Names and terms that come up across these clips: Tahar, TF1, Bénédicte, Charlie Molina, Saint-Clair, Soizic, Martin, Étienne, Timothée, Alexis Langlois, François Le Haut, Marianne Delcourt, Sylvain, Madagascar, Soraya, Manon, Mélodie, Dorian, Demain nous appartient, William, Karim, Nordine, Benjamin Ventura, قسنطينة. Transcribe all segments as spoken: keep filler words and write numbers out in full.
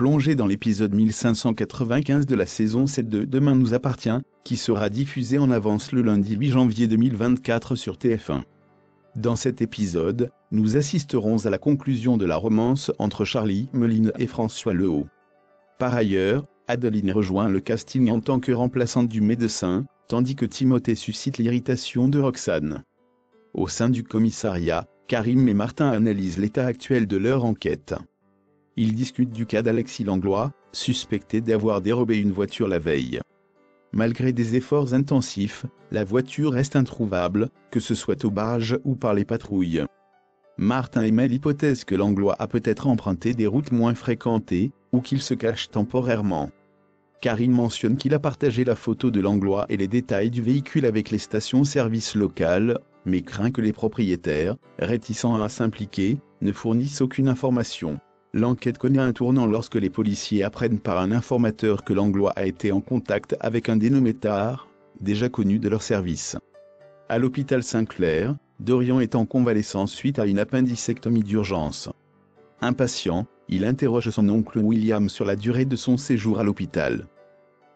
Plongez dans l'épisode mille cinq cent quatre-vingt-quinze de la saison sept de Demain nous appartient, qui sera diffusé en avance le lundi huit janvier deux mille vingt-quatre sur T F un. Dans cet épisode, nous assisterons à la conclusion de la romance entre Charlie Molina et François Le Haut. Par ailleurs, Adeline rejoint le casting en tant que remplaçante du médecin, tandis que Timothée suscite l'irritation de Roxane. Au sein du commissariat, Karim et Martin analysent l'état actuel de leur enquête. Ils discutent du cas d'Alexis Langlois, suspecté d'avoir dérobé une voiture la veille. Malgré des efforts intensifs, la voiture reste introuvable, que ce soit au barrage ou par les patrouilles. Martin émet l'hypothèse que Langlois a peut-être emprunté des routes moins fréquentées, ou qu'il se cache temporairement. Karim mentionne qu'il a partagé la photo de Langlois et les détails du véhicule avec les stations-service locales, mais craint que les propriétaires, réticents à s'impliquer, ne fournissent aucune information. L'enquête connaît un tournant lorsque les policiers apprennent par un informateur que Langlois a été en contact avec un dénommé Tahar, déjà connu de leur service. À l'hôpital Saint-Clair, Dorian est en convalescence suite à une appendicectomie d'urgence. Impatient, il interroge son oncle William sur la durée de son séjour à l'hôpital.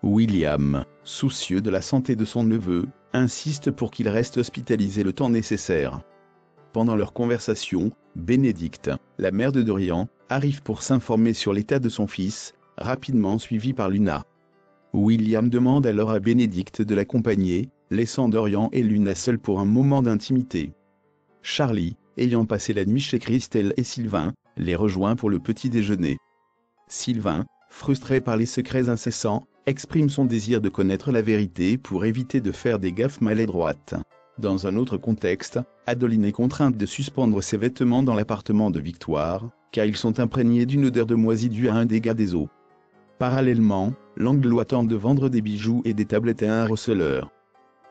William, soucieux de la santé de son neveu, insiste pour qu'il reste hospitalisé le temps nécessaire. Pendant leur conversation, Bénédicte, la mère de Dorian, arrive pour s'informer sur l'état de son fils, rapidement suivi par Luna. William demande alors à Bénédicte de l'accompagner, laissant Dorian et Luna seuls pour un moment d'intimité. Charlie, ayant passé la nuit chez Christelle et Sylvain, les rejoint pour le petit déjeuner. Sylvain, frustré par les secrets incessants, exprime son désir de connaître la vérité pour éviter de faire des gaffes maladroites. Dans un autre contexte, Adeline est contrainte de suspendre ses vêtements dans l'appartement de Victoire, car ils sont imprégnés d'une odeur de moisi due à un dégât des eaux. Parallèlement, Langlois tente de vendre des bijoux et des tablettes à un receleur.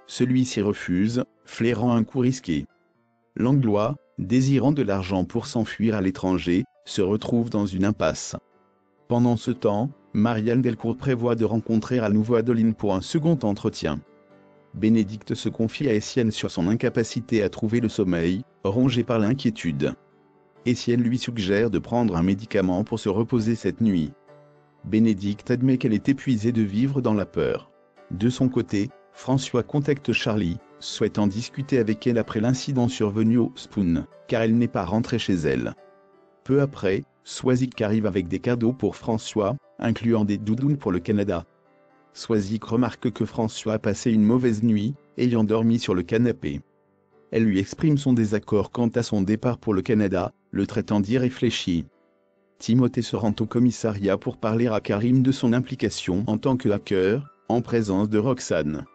Celui-ci refuse, flairant un coup risqué. Langlois, désirant de l'argent pour s'enfuir à l'étranger, se retrouve dans une impasse. Pendant ce temps, Marianne Delcourt prévoit de rencontrer à nouveau Adeline pour un second entretien. Bénédicte se confie à Étienne sur son incapacité à trouver le sommeil, rongée par l'inquiétude. Étienne lui suggère de prendre un médicament pour se reposer cette nuit. Bénédicte admet qu'elle est épuisée de vivre dans la peur. De son côté, François contacte Charlie, souhaitant discuter avec elle après l'incident survenu au Spoon, car elle n'est pas rentrée chez elle. Peu après, Soizic arrive avec des cadeaux pour François, incluant des doudounes pour le Canada. Soizic remarque que François a passé une mauvaise nuit, ayant dormi sur le canapé. Elle lui exprime son désaccord quant à son départ pour le Canada, le traitant d'irréfléchi. Timothée se rend au commissariat pour parler à Karim de son implication en tant que hacker, en présence de Roxane.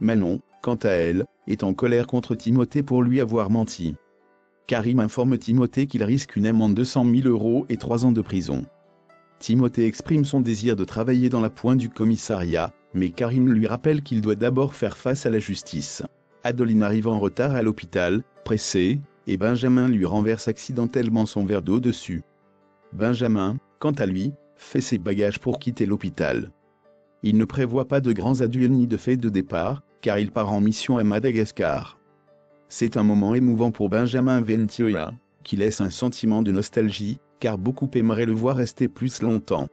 Manon, quant à elle, est en colère contre Timothée pour lui avoir menti. Karim informe Timothée qu'il risque une amende de cent mille euros et trois ans de prison. Timothée exprime son désir de travailler dans la pointe du commissariat, mais Karim lui rappelle qu'il doit d'abord faire face à la justice. Adeline arrive en retard à l'hôpital, pressée, et Benjamin lui renverse accidentellement son verre d'eau dessus. Benjamin, quant à lui, fait ses bagages pour quitter l'hôpital. Il ne prévoit pas de grands adieux ni de fête de départ, car il part en mission à Madagascar. C'est un moment émouvant pour Benjamin Ventura, qui laisse un sentiment de nostalgie, car beaucoup aimeraient le voir rester plus longtemps.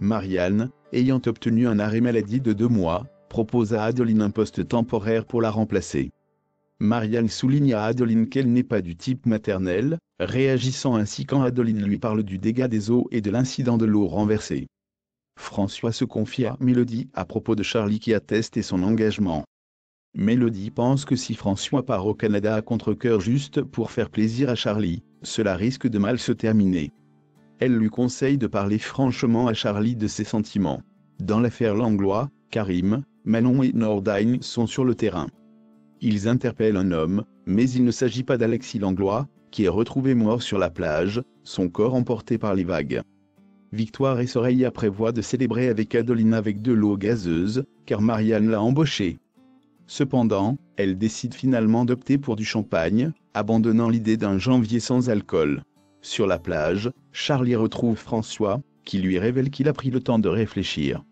Marianne, ayant obtenu un arrêt maladie de deux mois, propose à Adeline un poste temporaire pour la remplacer. Marianne souligne à Adeline qu'elle n'est pas du type maternel, réagissant ainsi quand Adeline lui parle du dégât des eaux et de l'incident de l'eau renversée. François se confie à Mélodie à propos de Charlie qui atteste son engagement. Mélodie pense que si François part au Canada à contre-cœur juste pour faire plaisir à Charlie, cela risque de mal se terminer. Elle lui conseille de parler franchement à Charlie de ses sentiments. Dans l'affaire Langlois, Karim, Manon et Nordine sont sur le terrain. Ils interpellent un homme, mais il ne s'agit pas d'Alexis Langlois, qui est retrouvé mort sur la plage, son corps emporté par les vagues. Victoire et Soraya prévoient de célébrer avec Adeline avec de l'eau gazeuse, car Marianne l'a embauchée. Cependant, elle décide finalement d'opter pour du champagne, abandonnant l'idée d'un janvier sans alcool. Sur la plage, Charlie retrouve François, qui lui révèle qu'il a pris le temps de réfléchir.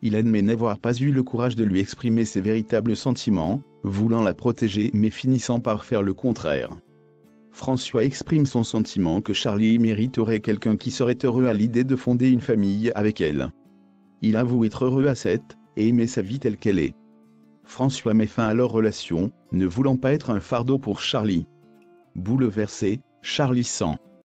Il admet n'avoir pas eu le courage de lui exprimer ses véritables sentiments, voulant la protéger mais finissant par faire le contraire. François exprime son sentiment que Charlie mériterait quelqu'un qui serait heureux à l'idée de fonder une famille avec elle. Il avoue être heureux à sept, et aimer sa vie telle qu'elle est. François met fin à leur relation, ne voulant pas être un fardeau pour Charlie. Bouleversé, Charlie sent